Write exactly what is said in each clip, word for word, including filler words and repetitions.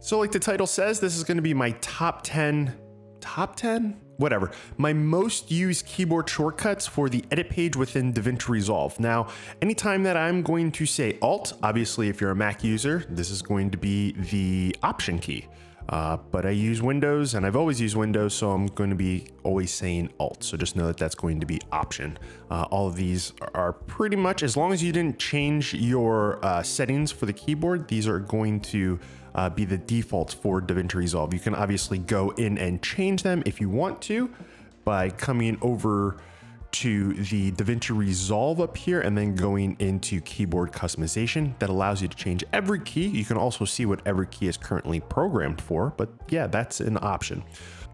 So like the title says, this is going to be my top ten, top ten? Whatever, my most used keyboard shortcuts for the edit page within DaVinci Resolve. Now, anytime that I'm going to say Alt, obviously if you're a Mac user, this is going to be the Option key. Uh, but I use Windows and I've always used Windows, so I'm going to be always saying Alt. So just know that that's going to be Option. Uh, all of these are pretty much, as long as you didn't change your uh, settings for the keyboard, these are going to uh, be the defaults for DaVinci Resolve. You can obviously go in and change them if you want to by coming over to the DaVinci Resolve up here and then going into keyboard customization. That allows you to change every key. You can also see what every key is currently programmed for, but yeah, that's an option.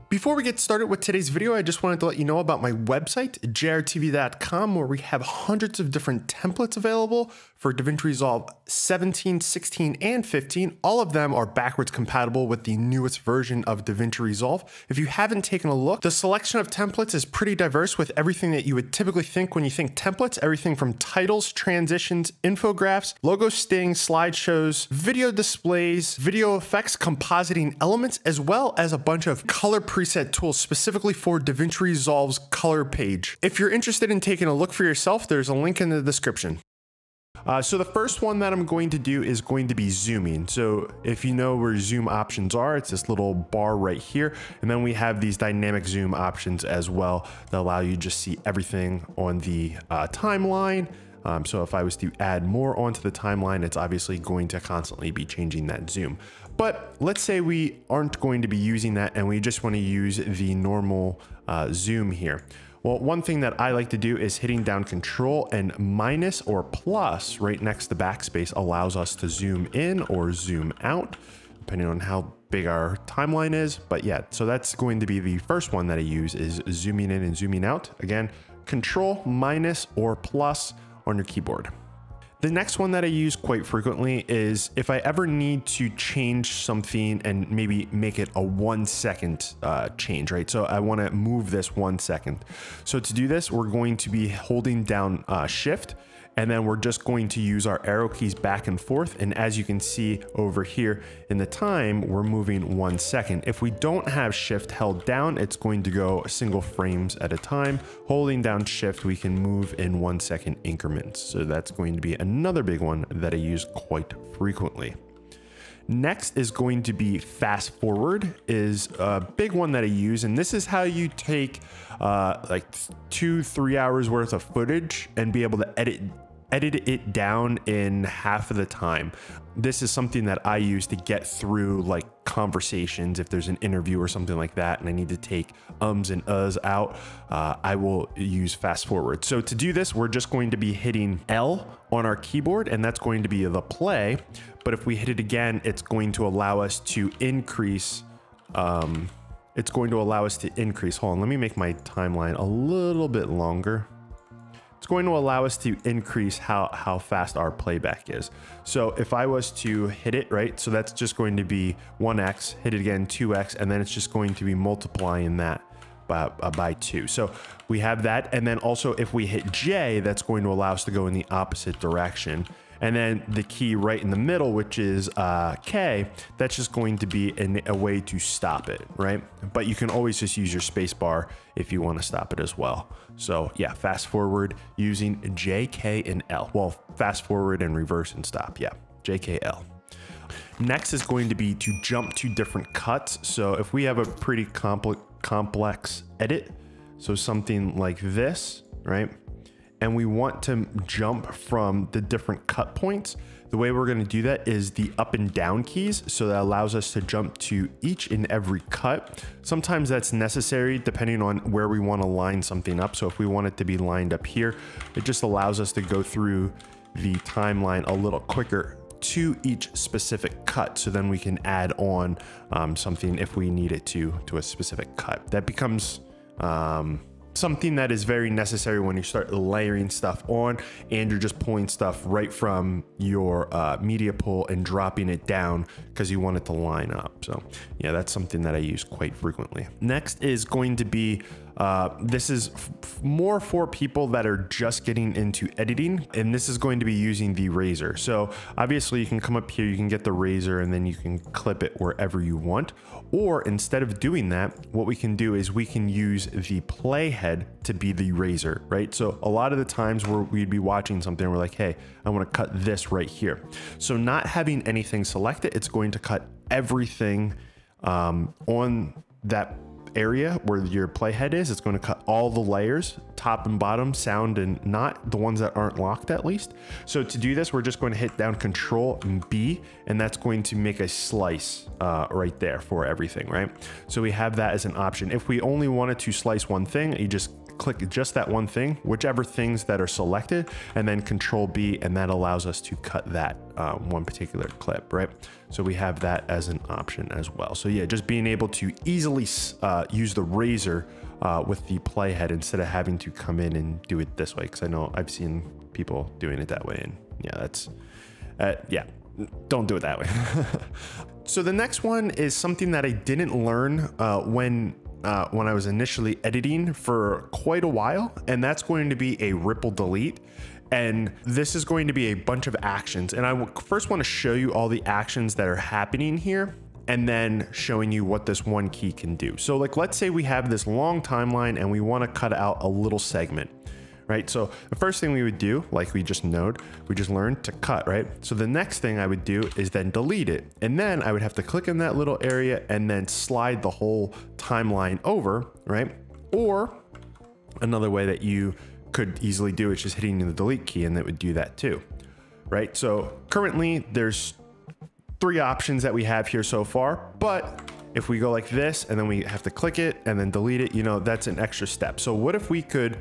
Before we get started with today's video, I just wanted to let you know about my website, Jay Are T V dot com, where we have hundreds of different templates available for DaVinci Resolve seventeen, sixteen, and fifteen. All of them are backwards compatible with the newest version of DaVinci Resolve. If you haven't taken a look, the selection of templates is pretty diverse with everything that you would typically think when you think templates, everything from titles, transitions, infographics, logo stings, slideshows, video displays, video effects, compositing elements, as well as a bunch of color presets preset tools specifically for DaVinci Resolve's color page. If you're interested in taking a look for yourself, there's a link in the description. Uh, so the first one that I'm going to do is going to be zooming. So if you know where zoom options are, it's this little bar right here. And then we have these dynamic zoom options as well that allow you to just see everything on the uh, timeline. Um, so if I was to add more onto the timeline, it's obviously going to constantly be changing that zoom. But let's say we aren't going to be using that and we just want to use the normal uh, zoom here. Well, one thing that I like to do is hitting down Control and minus or plus right next to backspace allows us to zoom in or zoom out, depending on how big our timeline is. But yeah, so that's going to be the first one that I use is zooming in and zooming out. Again, Control, minus or plus on your keyboard. The next one that I use quite frequently is if I ever need to change something and maybe make it a one second uh, change, right? So I wanna move this one second. So to do this, we're going to be holding down uh, shift, and then we're just going to use our arrow keys back and forth. And as you can see over here in the time, we're moving one second. If we don't have shift held down, it's going to go single frames at a time. Holding down shift, we can move in one second increments. So that's going to be another big one that I use quite frequently. Next is going to be fast forward, is a big one that I use, and this is how you take uh, like two, three hours worth of footage and be able to edit edit it down in half of the time. This is something that I use to get through like conversations. If there's an interview or something like that and I need to take ums and uhs out, uh, I will use fast forward. So to do this, we're just going to be hitting L on our keyboard, and that's going to be the play. But if we hit it again, it's going to allow us to increase. Um, it's going to allow us to increase. Hold on, let me make my timeline a little bit longer. It's going to allow us to increase how, how fast our playback is. So if I was to hit it, right? So that's just going to be one X, hit it again, two X, and then it's just going to be multiplying that by, uh, by two. So we have that. And then also if we hit J, that's going to allow us to go in the opposite direction. And then the key right in the middle, which is uh, K, that's just going to be an, a way to stop it, right? But you can always just use your space bar if you want to stop it as well. So yeah, fast forward using J, K, and L. Well, fast forward and reverse and stop, yeah, J, K, L. Next is going to be to jump to different cuts. So if we have a pretty compl- complex edit, so something like this, right? And we want to jump from the different cut points. The way we're gonna do that is the up and down keys. So that allows us to jump to each and every cut. Sometimes that's necessary depending on where we wanna line something up. So if we want it to be lined up here, it just allows us to go through the timeline a little quicker to each specific cut. So then we can add on um, something if we need it to, to a specific cut. That becomes, um, something that is very necessary when you start layering stuff on and you're just pulling stuff right from your uh, media pool and dropping it down because you want it to line up. So yeah, that's something that I use quite frequently. Next is going to be Uh, this is f more for people that are just getting into editing, and this is going to be using the razor. So obviously you can come up here, you can get the razor, and then you can clip it wherever you want. Or instead of doing that, what we can do is we can use the playhead to be the razor, right? So a lot of the times where we'd be watching something, we're like, hey, I want to cut this right here. So not having anything selected, it's going to cut everything um, on that area where your playhead is. It's going to cut all the layers, top and bottom, sound and not, the ones that aren't locked at least. So to do this, we're just going to hit down Control and B, and that's going to make a slice uh, right there for everything, right? So we have that as an option. If we only wanted to slice one thing, you just click just that one thing, whichever things that are selected, and then Control B, and that allows us to cut that uh, one particular clip, right? So we have that as an option as well. So yeah, just being able to easily uh, use the razor uh, with the playhead instead of having to come in and do it this way, because I know I've seen people doing it that way, and yeah, that's, uh, yeah, don't do it that way. So the next one is something that I didn't learn uh, when Uh, when I was initially editing for quite a while, and that's going to be a ripple delete. And this is going to be a bunch of actions. And I first want to show you all the actions that are happening here, and then showing you what this one key can do. So like, let's say we have this long timeline and we want to cut out a little segment, right? So the first thing we would do, like we just knowed, we just learned to cut, right? So the next thing I would do is then delete it. And then I would have to click in that little area and then slide the whole timeline over, right? Or another way that you could easily do is just hitting the delete key, and that would do that too, right? So currently there's three options that we have here so far, but if we go like this and then we have to click it and then delete it, you know, that's an extra step. So what if we could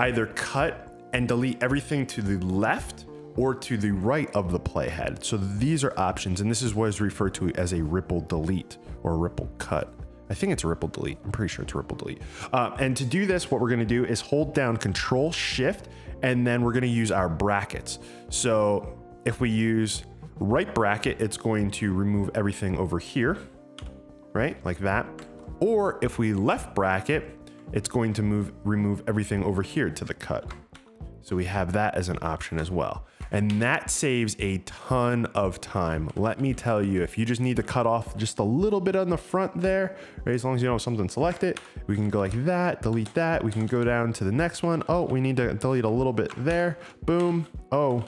either cut and delete everything to the left or to the right of the playhead? So these are options, and this is what is referred to as a ripple delete or ripple cut. I think it's a ripple delete. I'm pretty sure it's a ripple delete. Uh, and to do this, what we're gonna do is hold down Control Shift, and then we're gonna use our brackets. So if we use right bracket, it's going to remove everything over here, right? Like that. Or if we left bracket, it's going to move, remove everything over here to the cut. So we have that as an option as well. And that saves a ton of time. Let me tell you, if you just need to cut off just a little bit on the front there, right, as long as you don't have something selected, we can go like that, delete that. We can go down to the next one. Oh, we need to delete a little bit there. Boom. Oh,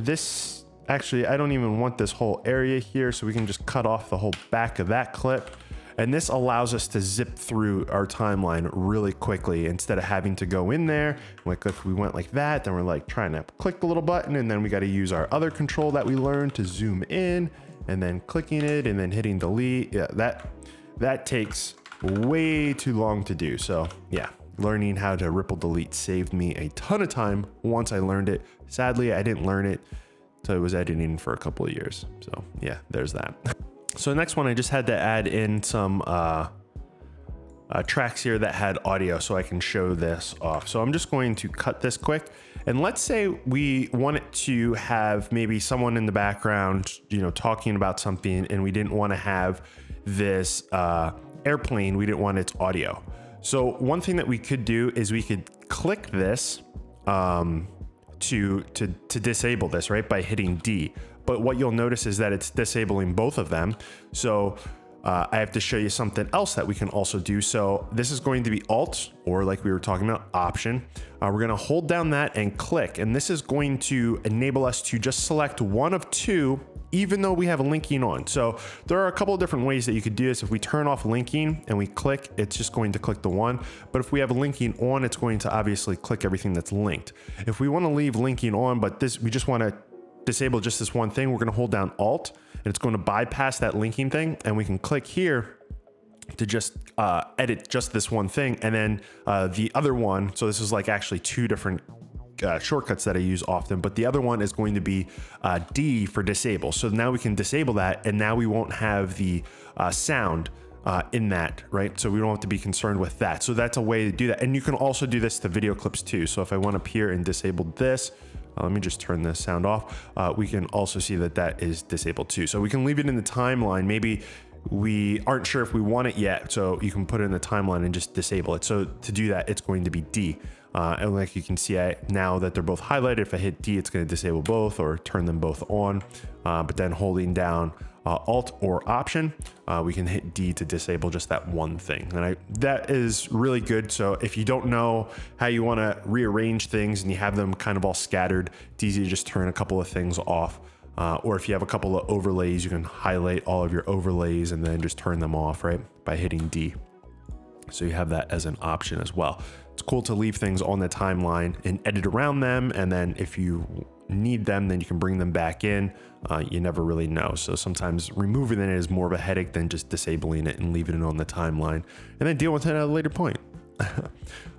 this, actually, I don't even want this whole area here. So we can just cut off the whole back of that clip. And this allows us to zip through our timeline really quickly instead of having to go in there. Like if we went like that, then we're like trying to click the little button, and then we got to use our other control that we learned to zoom in, and then clicking it and then hitting delete. Yeah, that, that takes way too long to do. So yeah, learning how to ripple delete saved me a ton of time once I learned it. Sadly, I didn't learn it, so I was editing for a couple of years. So yeah, there's that. So the next one, I just had to add in some uh, uh, tracks here that had audio so I can show this off. So I'm just going to cut this quick. And let's say we wanted to have maybe someone in the background, you know, talking about something, and we didn't want to have this uh, airplane. We didn't want its audio. So one thing that we could do is we could click this um, to, to, to disable this, right, by hitting D. But what you'll notice is that it's disabling both of them. So uh, I have to show you something else that we can also do. So this is going to be Alt, or like we were talking about, Option. Uh, we're gonna hold down that and click. And this is going to enable us to just select one of two, even though we have linking on. So there are a couple of different ways that you could do this. If we turn off linking and we click, it's just going to click the one. But if we have linking on, it's going to obviously click everything that's linked. If we wanna leave linking on, but this, we just wanna disable just this one thing, we're going to hold down Alt, and it's going to bypass that linking thing, and we can click here to just uh, edit just this one thing, and then uh, the other one. So this is like actually two different uh, shortcuts that I use often, but the other one is going to be uh, D for disable. So now we can disable that, and now we won't have the uh, sound Uh, in that, right? So we don't have to be concerned with that. So that's a way to do that. And you can also do this to video clips too. So if I went up here and disabled this, uh, let me just turn this sound off. Uh, we can also see that that is disabled too. So we can leave it in the timeline. Maybe we aren't sure if we want it yet, so you can put it in the timeline and just disable it. So to do that, it's going to be D. Uh, and like you can see I, now that they're both highlighted, if I hit D, it's going to disable both or turn them both on. Uh, but then holding down uh, Alt or Option, uh, we can hit D to disable just that one thing. And I, that is really good. So if you don't know how you want to rearrange things and you have them kind of all scattered, it's easy to just turn a couple of things off. Uh, or if you have a couple of overlays, you can highlight all of your overlays and then just turn them off, right, by hitting D. So you have that as an option as well. It's cool to leave things on the timeline and edit around them. And then if you need them, then you can bring them back in. Uh, you never really know. So sometimes removing it is more of a headache than just disabling it and leaving it on the timeline and then deal with it at a later point.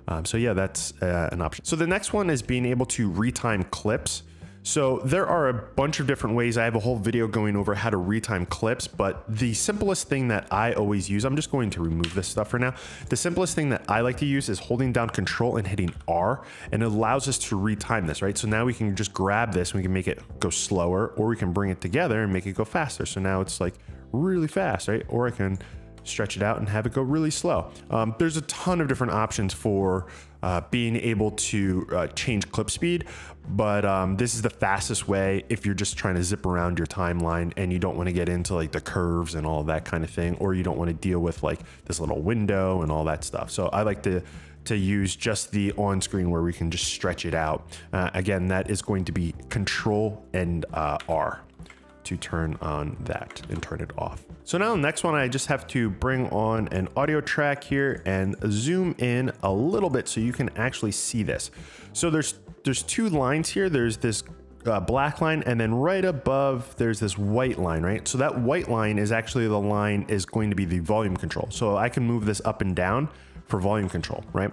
um, so yeah, that's uh, an option. So the next one is being able to retime clips. So there are a bunch of different ways. I have a whole video going over how to retime clips, but the simplest thing that I always use, I'm just going to remove this stuff for now. The simplest thing that I like to use is holding down Control and hitting R, and it allows us to retime this, right? So now we can just grab this and we can make it go slower, or we can bring it together and make it go faster. So now it's like really fast, right? Or I can stretch it out and have it go really slow. Um, there's a ton of different options for uh, being able to uh, change clip speed, but um, this is the fastest way if you're just trying to zip around your timeline and you don't want to get into like the curves and all that kind of thing, or you don't want to deal with like this little window and all that stuff. So I like to to use just the on-screen where we can just stretch it out. Uh, again, that is going to be Control and uh, R to turn on that and turn it off. So now the next one, I just have to bring on an audio track here and zoom in a little bit so you can actually see this. So there's there's two lines here. There's this uh, black line, and then right above there's this white line, right? So that white line is actually the line is going to be the volume control. So I can move this up and down for volume control, right?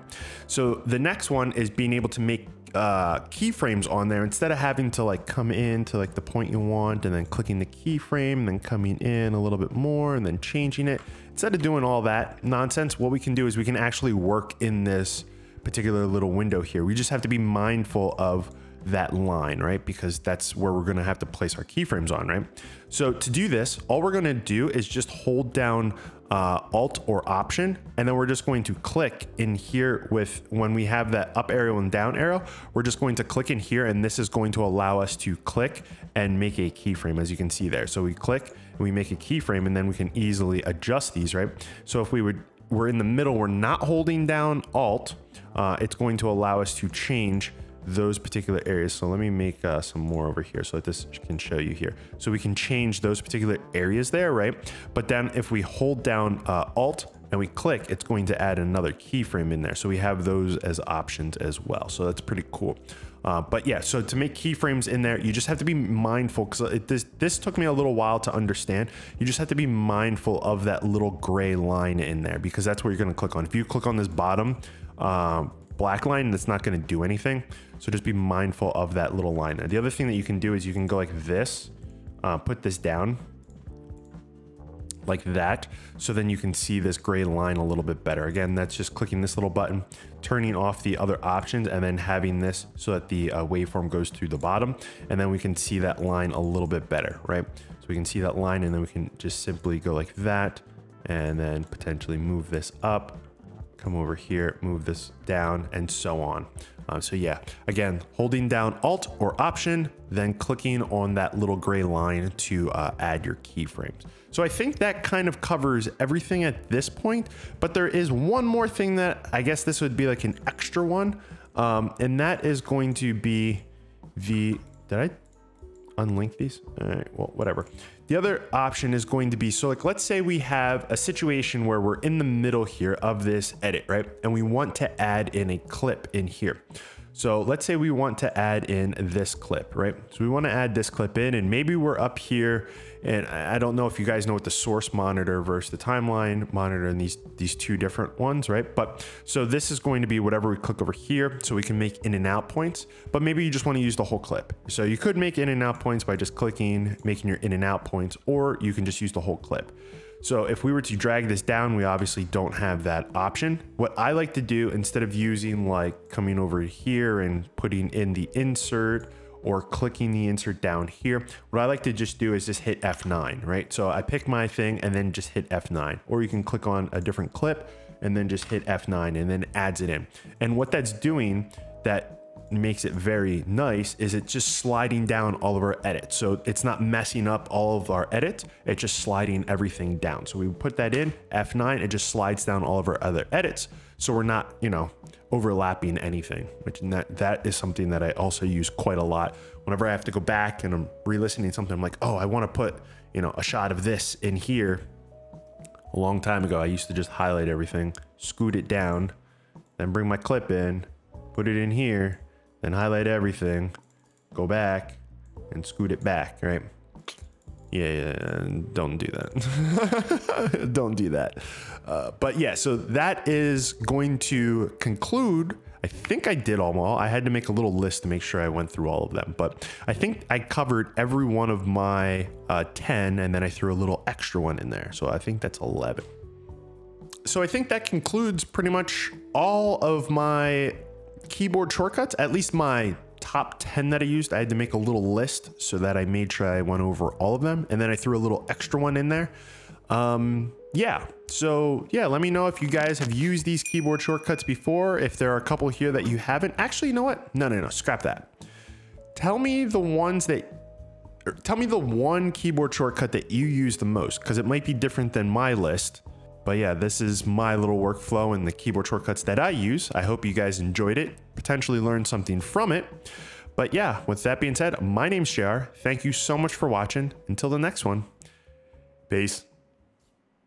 So the next one is being able to make uh keyframes on there instead of having to like come in to like the point you want and then clicking the keyframe and then coming in a little bit more and then changing it. Instead of doing all that nonsense, what we can do is we can actually work in this particular little window here. We just have to be mindful of that line, right? Because that's where we're going to have to place our keyframes on, right? So to do this, all we're going to do is just hold down uh, Alt or Option, and then we're just going to click in here with, when we have that up arrow and down arrow, we're just going to click in here, and this is going to allow us to click and make a keyframe, as you can see there. So we click and we make a keyframe, and then we can easily adjust these, right? So if we would, we're in the middle, we're not holding down Alt, uh, it's going to allow us to change those particular areas. So let me make uh, some more over here so that this can show you here. So we can change those particular areas there, right? But then if we hold down uh, Alt and we click, it's going to add another keyframe in there. So we have those as options as well. So that's pretty cool. Uh, but yeah, so to make keyframes in there, you just have to be mindful, because this, this took me a little while to understand. You just have to be mindful of that little gray line in there, because that's where you're gonna click on. If you click on this bottom, um, black line, that's not going to do anything. So just be mindful of that little line there. The other thing that you can do is you can go like this, uh, put this down like that. So then you can see this gray line a little bit better. Again, that's just clicking this little button, turning off the other options, and then having this so that the uh, waveform goes through the bottom. And then we can see that line a little bit better, right? So we can see that line, and then we can just simply go like that and then potentially move this up, come over here, move this down, and so on. Um, so yeah, again, holding down Alt or Option, then clicking on that little gray line to uh, add your keyframes. So I think that kind of covers everything at this point, but there is one more thing that I guess this would be like an extra one, um, and that is going to be the, did I unlink these? All right, well, whatever. The other option is going to be, so like, let's say we have a situation where we're in the middle here of this edit, right? And we want to add in a clip in here. So let's say we want to add in this clip, right? So we want to add this clip in, and maybe we're up here, and I don't know if you guys know what the source monitor versus the timeline monitor and these, these two different ones, right? But so this is going to be whatever we click over here, so we can make in and out points, but maybe you just want to use the whole clip. So you could make in and out points by just clicking, making your in and out points, or you can just use the whole clip. So if we were to drag this down, we obviously don't have that option. What I like to do, instead of using like coming over here and putting in the insert or clicking the insert down here. What I like to just do is just hit F nine, right? So I pick my thing and then just hit F nine, or you can click on a different clip and then just hit F nine and then adds it in. And what that's doing that makes it very nice is it's just sliding down all of our edits. So it's not messing up all of our edits. It's just sliding everything down. So we put that in F nine, it just slides down all of our other edits. So we're not, you know, overlapping anything, which that, that is something that I also use quite a lot. Whenever I have to go back and I'm re-listening to something, I'm like, oh, I want to put, you know, a shot of this in here. A long time ago, I used to just highlight everything, scoot it down, then bring my clip in, put it in here, then highlight everything, go back and scoot it back, right? Yeah, yeah, don't do that. Don't do that. Uh, but yeah, so that is going to conclude. I think I did them all. I had to make a little list to make sure I went through all of them, but I think I covered every one of my uh, ten, and then I threw a little extra one in there. So I think that's eleven. So I think that concludes pretty much all of my keyboard shortcuts, at least my top ten that I used. I had to make a little list so that I made sure I went over all of them, and then I threw a little extra one in there. Um, yeah, so yeah, let me know if you guys have used these keyboard shortcuts before, if there are a couple here that you haven't. Actually, you know what? No, no, no, scrap that. Tell me the ones that, or tell me the one keyboard shortcut that you use the most, because it might be different than my list. But yeah, this is my little workflow and the keyboard shortcuts that I use. I hope you guys enjoyed it, potentially learned something from it. But yeah, with that being said, my name's J R. Thank you so much for watching. Until the next one, peace.